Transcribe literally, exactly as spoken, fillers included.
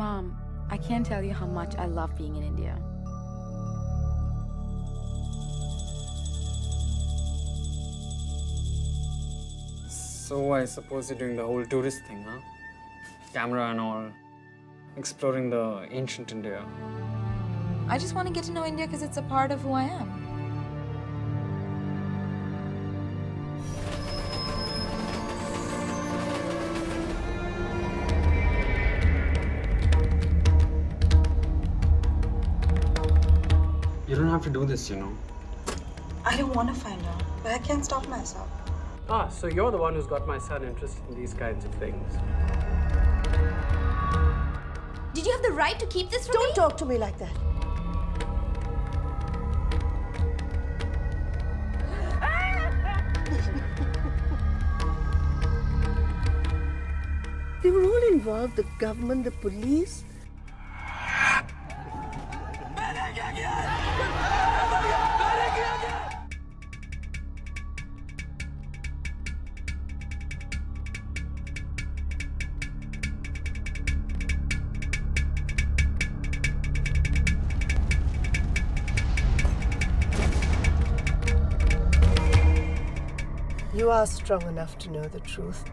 Mom, I can't tell you how much I love being in India. So I suppose you're doing the whole tourist thing, huh? Camera and all. Exploring the ancient India. I just want to get to know India because it's a part of who I am. You don't have to do this, you know. I don't want to find out, but I can't stop myself. Ah, so you're the one who's got my son interested in these kinds of things. Did you have the right to keep this from me? Don't talk to me like that. They were all involved, the government, the police. You are strong enough to know the truth.